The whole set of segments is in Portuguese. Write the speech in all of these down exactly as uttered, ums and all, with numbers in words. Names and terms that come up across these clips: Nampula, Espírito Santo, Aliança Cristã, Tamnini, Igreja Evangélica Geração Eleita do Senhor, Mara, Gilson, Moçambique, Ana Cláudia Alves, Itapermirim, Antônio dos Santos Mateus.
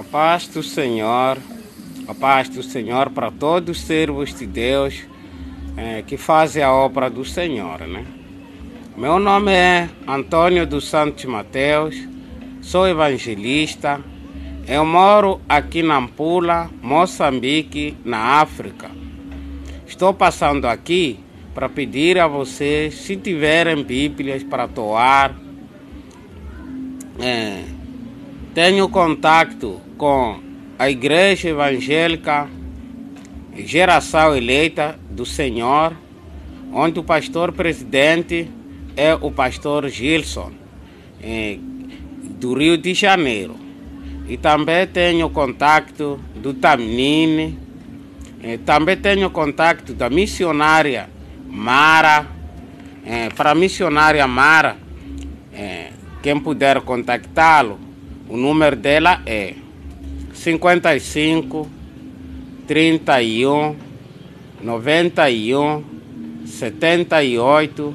A paz do Senhor, a paz do Senhor para todos os servos de Deus é, que fazem a obra do Senhor, né? Meu nome é Antônio dos Santos Mateus, sou evangelista. Eu moro aqui na Nampula, Moçambique, na África. Estou passando aqui para pedir a vocês, se tiverem Bíblias para doar, é, tenho contato com a Igreja Evangélica Geração Eleita do Senhor, onde o pastor presidente é o pastor Gilson, é, do Rio de Janeiro. E também tenho contato do Tamnini, é, também tenho contato da missionária Mara. É, para a missionária Mara, é, quem puder contactá-lo, o número dela é cinquenta e cinco, trinta e um, noventa e um, setenta e oito,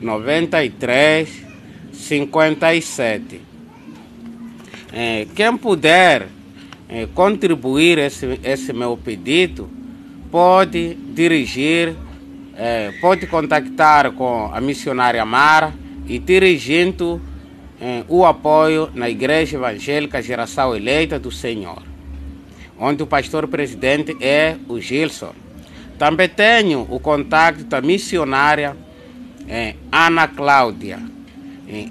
noventa e três, cinquenta e sete. É, quem puder é, contribuir esse, esse meu pedido, pode dirigir, é, pode contactar com a missionária Mara e dirigindo é, o apoio na Igreja Evangélica Geração Eleita do Senhor, onde o pastor presidente é o Gilson. Também tenho o contato da missionária é, Ana Cláudia.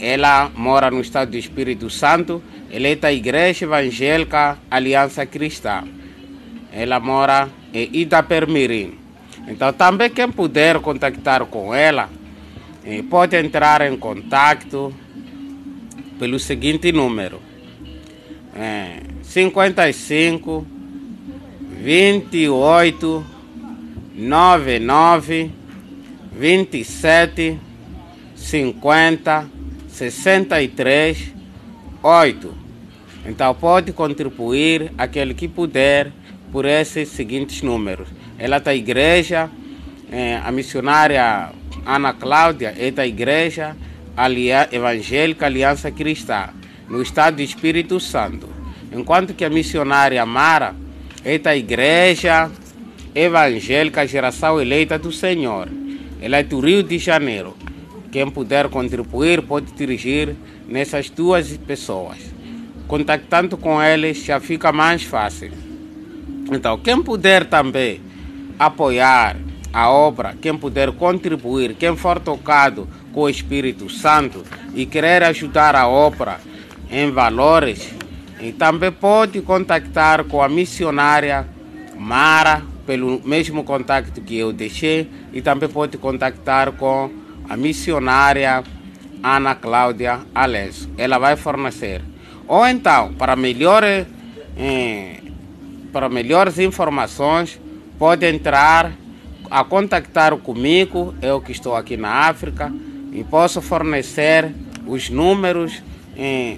Ela mora no estado do Espírito Santo, eleita a Igreja Evangélica Aliança Cristã. Ela mora em Itapermirim. Então, também quem puder contactar com ela, pode entrar em contato pelo seguinte número: é, cinquenta e cinco, vinte e oito, noventa e nove, vinte e sete, cinquenta, sessenta e três, oito. Então pode contribuir aquele que puder por esses seguintes números. Ela está a igreja, é, a missionária Ana Cláudia é da Igreja Alia, Evangélica Aliança Cristã, no estado do Espírito Santo. Enquanto que a missionária Mara é da Igreja Evangélica Geração Eleita do Senhor. Ela é do Rio de Janeiro. Quem puder contribuir pode dirigir nessas duas pessoas. Contactando com eles já fica mais fácil. Então, quem puder também apoiar a obra, quem puder contribuir, quem for tocado com o Espírito Santo e querer ajudar a obra em valores, também pode contactar com a missionária Mara, pelo mesmo contato que eu deixei, e também pode contactar com a missionária Ana Cláudia Alves. Ela vai fornecer. Ou então, para melhores, eh, para melhores informações, pode entrar a contactar comigo, eu que estou aqui na África, e posso fornecer os números eh,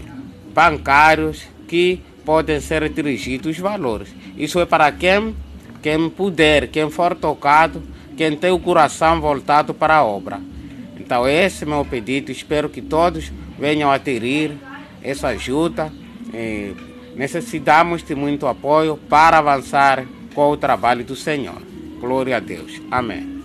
bancários que podem ser dirigidos os valores. Isso é para quem, quem puder, quem for tocado, quem tem o coração voltado para a obra. Então esse é o meu pedido, espero que todos venham aderir essa ajuda. E necessitamos de muito apoio para avançar com o trabalho do Senhor. Glória a Deus. Amém.